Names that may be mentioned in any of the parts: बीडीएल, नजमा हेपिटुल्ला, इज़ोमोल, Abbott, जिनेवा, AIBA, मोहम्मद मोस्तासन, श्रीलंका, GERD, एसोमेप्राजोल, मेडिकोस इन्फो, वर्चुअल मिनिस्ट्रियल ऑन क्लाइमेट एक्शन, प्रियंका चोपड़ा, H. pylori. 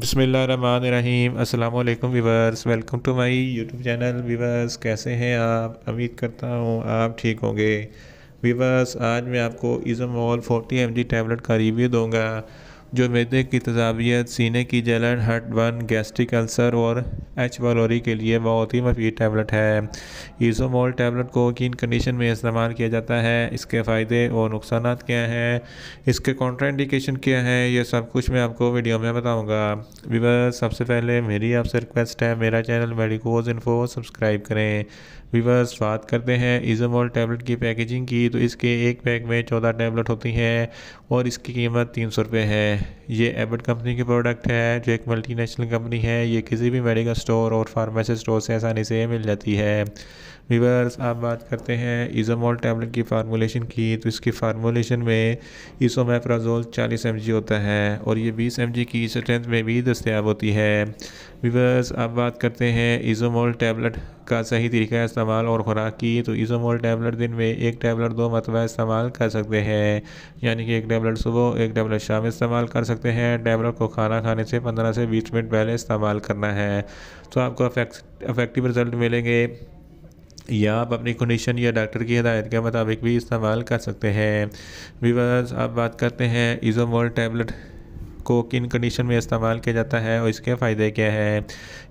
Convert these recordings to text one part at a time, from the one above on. बिस्मिल्लाहिर्रहमानिर्रहीम। अस्सलामु अलैकुम viewers, welcome to my YouTube channel. Viewers कैसे हैं आप? उम्मीद करता हूँ आप ठीक होंगे। व्यूअर्स आज मैं आपको इज़ोमोल 40 mg टैबलेट का रिव्यू दूँगा जो मैदे की तजावियत, सीने की जलन, हर्टबर्न, गैस्ट्रिक अल्सर और एच. पाइलोरी के लिए बहुत ही मुफीद टैबलेट है। इज़ोमोल टैबलेट को किन कंडीशन में इस्तेमाल किया जाता है, इसके फ़ायदे और नुकसान क्या हैं, इसके कॉन्ट्राइंडिकेशन क्या हैं, ये सब कुछ मैं आपको वीडियो में बताऊंगा। व्यूअर्स सबसे पहले मेरी आपसे रिक्वेस्ट है, मेरा चैनल मेडिकोस इन्फो सब्सक्राइब करें। व्यूअर्स बात करते हैं इज़ोमोल टैबलेट की पैकेजिंग की, तो इसके एक पैक में 14 टैबलेट होती हैं और इसकी कीमत 300 रुपये है। ये एबट कंपनी की प्रोडक्ट है जो एक मल्टीनेशनल कंपनी है। ये किसी भी मेडिकल स्टोर और फार्मेसी स्टोर से आसानी से मिल जाती है। व्यूअर्स आप बात करते हैं इज़ोमोल टैबलेट की फार्मूलेशन की, तो इसकी फार्मूलेशन में एसोमेप्राजोल 40 mg होता है और ये 20 mg की स्ट्रेंथ में भी दस्तियाब होती है। व्यूअर्स आप बात करते हैं इज़ोमोल टैबलेट का सही तरीका इस्तेमाल और ख़ुराक की, तो इज़ोमोल टैबलेट दिन में एक टैबलेट 2 मरतबा इस्तेमाल कर सकते हैं, यानी कि एक टैबलेट सुबह, एक टैबलेट शाम इस्तेमाल कर सकते हैं। टैबलेट को खाना खाने से 15 से 20 मिनट पहले इस्तेमाल करना है, तो आपको इफेक्टिव रिजल्ट मिलेंगे। या आप अपनी कंडीशन या डॉक्टर की हिदायत के मुताबिक भी इस्तेमाल कर सकते हैं। व्यूअर्स आप बात करते हैं इज़ोमोल टैबलेट को किन कंडीशन में इस्तेमाल किया जाता है और इसके फ़ायदे क्या है।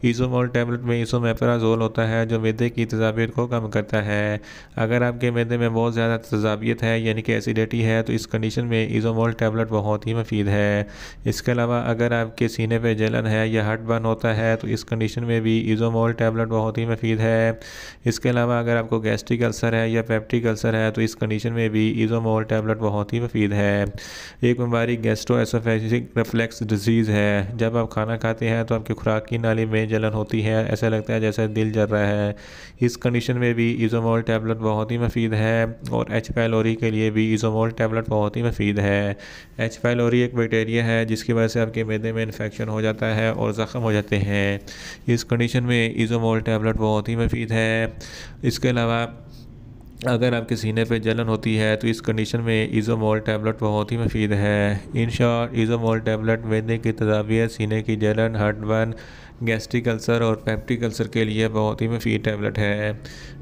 इज़ोमोल टैबलेट में एसोमेप्राजोल होता है जो मैदे की तजावियत को कम करता है। अगर आपके मैदे में बहुत ज़्यादा तजावियत है यानी कि एसिडिटी है, तो इस कंडीशन में इज़ोमोल टैबलेट बहुत ही मुफीद है। इसके अलावा अगर आपके सीने पर जलन है या हार्ट बर्न होता है, तो इस कंडीशन में भी इज़ोमोल टैबलेट बहुत ही मुफीद है। इसके अलावा अगर आपको गैस्ट्रिक अल्सर है या पेप्टिक अल्सर है, तो इस कंडीशन में भी इज़ोमोल टैबलेट बहुत ही मुफीद है। एक बीमारी गैस्ट्रोएसोफेजिक रिफ्लक्स डिजीज़ है। जब आप खाना खाते हैं तो आपकी खुराक की नाली में जलन होती है, ऐसा लगता है जैसे दिल जल रहा है। इस कंडीशन में भी इज़ोमोल टैबलेट बहुत ही मुफीद है। और एच. पाइलोरी के लिए भी इज़ोमोल टैबलेट बहुत ही मुफीद है। एच. पाइलोरी एक बैक्टीरिया है जिसकी वजह से आपके मैदे में इन्फेक्शन हो जाता है और ज़ख़म हो जाते हैं। इस कंडीशन में इज़ोमोल टैबलेट बहुत ही मुफीद है। इसके अलावा अगर आपके सीने पे जलन होती है, तो इस कंडीशन में इज़ोमोल टैबलेट बहुत ही मुफीद है। इन शॉर्ट इज़ोमोल टैबलेट मैदे की तजावियत, सीने की जलन, हार्टबर्न, गैस्ट्रिक अल्सर और पेप्टिक अल्सर के लिए बहुत ही मुफीद टैबलेट है।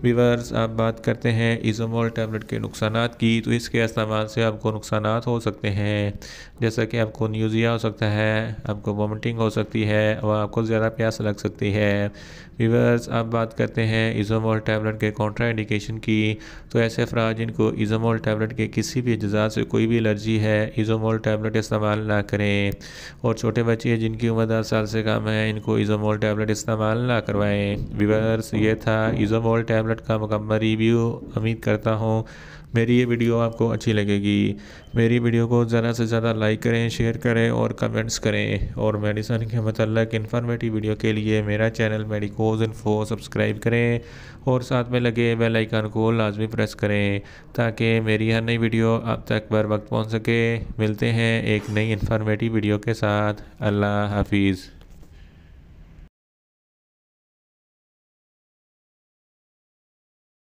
व्यूअर्स आप बात करते हैं इज़ोमोल टैबलेट के नुकसान की, तो इसके इस्तेमाल से आपको नुकसान हो सकते हैं, जैसा कि आपको न्यूज़िया हो सकता है, आपको वॉमिटिंग हो सकती है और आपको ज़्यादा प्यास लग सकती है। व्यूअर्स आप बात करते हैं इज़ोमोल टैबलेट के कॉन्ट्राइंडिकेशन की, तो ऐसे अफराज जिनको इज़ोमोल टैबलेट के किसी भी अज्जा से कोई भी एलर्जी है, इज़ोमोल टैबलेट इस्तेमाल ना करें। और छोटे बच्चे जिनकी उम्र 10 साल से कम है, इनको इज़ोमोल टैबलेट इस्तेमाल ना करवाएं। व्यूअर्स ये था इज़ोमोल टैबलेट का मुकम्मल रिव्यू। उम्मीद करता हूँ मेरी ये वीडियो आपको अच्छी लगेगी। मेरी वीडियो को ज़्यादा से ज़्यादा लाइक करें, शेयर करें और कमेंट्स करें। और मेडिसिन के मतलब इन्फॉर्मेटिव वीडियो के लिए मेरा चैनल मेडिकोस इन्फो सब्सक्राइब करें और साथ में लगे बेल आइकन को लाजमी प्रेस करें ताकि मेरी हर नई वीडियो आप तक बर वक्त पहुँच सके। मिलते हैं एक नई इन्फॉर्मेटिव वीडियो के साथ। अल्लाह हाफिज़।